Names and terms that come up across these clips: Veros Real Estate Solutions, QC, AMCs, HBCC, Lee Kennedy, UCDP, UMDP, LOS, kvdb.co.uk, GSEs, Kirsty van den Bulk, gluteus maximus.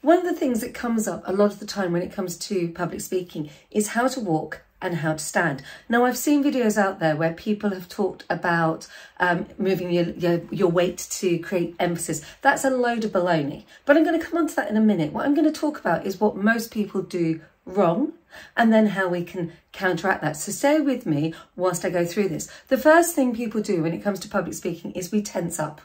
One of the things that comes up a lot of the time when it comes to public speaking is how to walk and how to stand. Now, I've seen videos out there where people have talked about moving your weight to create emphasis. That's a load of baloney, but I'm going to come on to that in a minute. What I'm going to talk about is what most people do wrong and then how we can counteract that. So stay with me whilst I go through this. The first thing people do when it comes to public speaking is we tense up.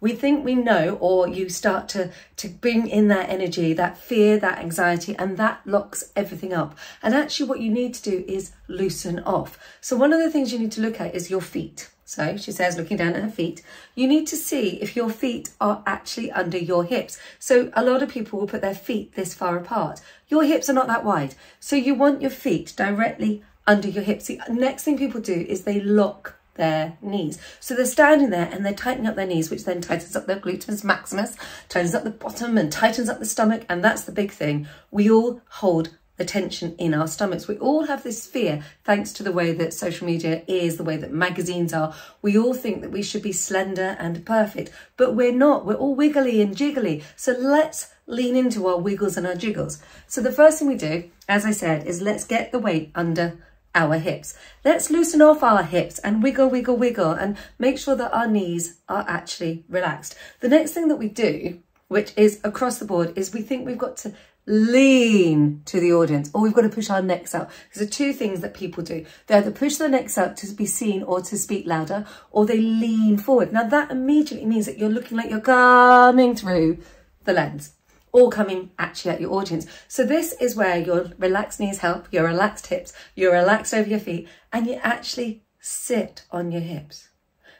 We think we know, or you start to bring in that energy, that fear, that anxiety, and that locks everything up. And actually what you need to do is loosen off. So one of the things you need to look at is your feet. So she says, looking down at her feet, you need to see if your feet are actually under your hips. So a lot of people will put their feet this far apart. Your hips are not that wide. So you want your feet directly under your hips. The next thing people do is they lock their knees. So they're standing there and they're tightening up their knees, which then tightens up their gluteus maximus, tightens up the bottom and tightens up the stomach. And that's the big thing. We all hold the tension in our stomachs. We all have this fear, thanks to the way that social media is, the way that magazines are. We all think that we should be slender and perfect, but we're not. We're all wiggly and jiggly. So let's lean into our wiggles and our jiggles. So the first thing we do, as I said, is let's get the weight under our hips. Let's loosen off our hips and wiggle, wiggle, wiggle, and make sure that our knees are actually relaxed. The next thing that we do, which is across the board, is we think we've got to lean to the audience, or we've got to push our necks out. These are two things that people do. They either push their necks out to be seen or to speak louder, or they lean forward. Now that immediately means that you're looking like you're coming through the lens, or coming actually at your audience. So this is where your relaxed knees help, your relaxed hips, you're relaxed over your feet, and you actually sit on your hips.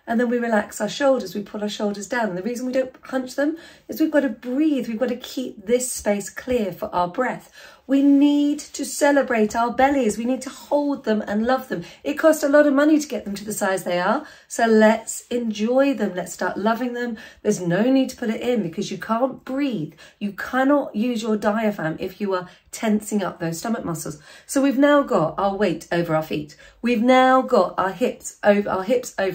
And then we relax our shoulders, we pull our shoulders down. And the reason we don't hunch them is we've got to breathe, we've got to keep this space clear for our breath. We need to celebrate our bellies, we need to hold them and love them. It costs a lot of money to get them to the size they are, so let's enjoy them, let's start loving them. There's no need to put it in because you can't breathe, you cannot use your diaphragm if you are tensing up those stomach muscles. So we've now got our weight over our feet, we've now got our hips over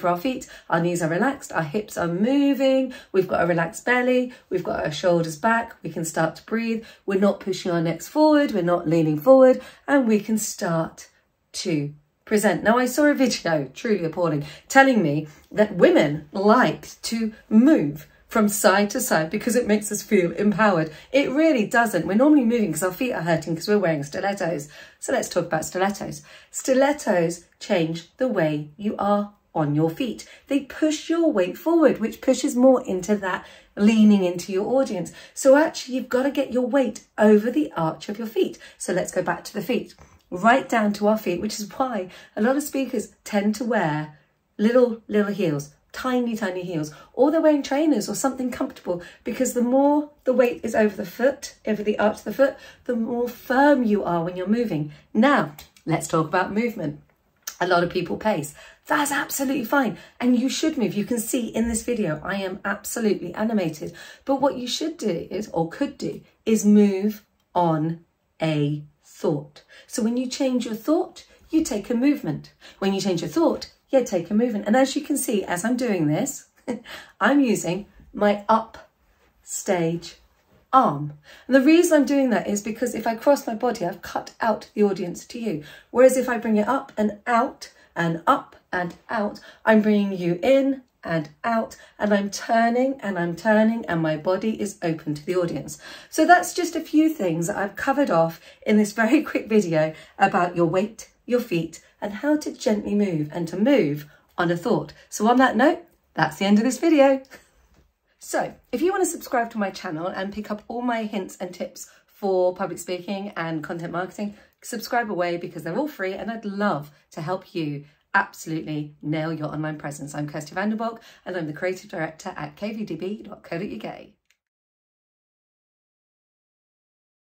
our feet, our knees are relaxed, our hips are moving, we've got a relaxed belly, we've got our shoulders back, we can start to breathe, we're not pushing our necks forward, we're not leaning forward, and we can start to present. Now I saw a video, truly appalling, telling me that women like to move from side to side because it makes us feel empowered. It really doesn't. We're normally moving because our feet are hurting because we're wearing stilettos. So let's talk about stilettos. Stilettos change the way you are on your feet. They push your weight forward, which pushes more into that leaning into your audience. So actually you've got to get your weight over the arch of your feet. So let's go back to the feet, right down to our feet, which is why a lot of speakers tend to wear little heels, tiny heels, or they're wearing trainers or something comfortable, because the more the weight is over the foot, over the arch of the foot, the more firm you are when you're moving. Now, let's talk about movement. A lot of people pace. That's absolutely fine. And you should move. You can see in this video, I am absolutely animated. But what you should do is, or could do, is move on a thought. So when you change your thought, you take a movement. When you change your thought, yeah, take a movement. And as you can see, as I'm doing this, I'm using my upstage arm. And the reason I'm doing that is because if I cross my body, I've cut out the audience to you. Whereas if I bring it up and out, I'm bringing you in and out, and I'm turning and I'm turning, and my body is open to the audience. So that's just a few things that I've covered off in this very quick video about your weight, your feet, and how to gently move and to move on a thought. So on that note, that's the end of this video. So if you want to subscribe to my channel and pick up all my hints and tips for public speaking and content marketing, subscribe away because they're all free, and I'd love to help you absolutely nail your online presence. I'm Kirsty van den Bulk, and I'm the Creative Director at kvdb.co.uk.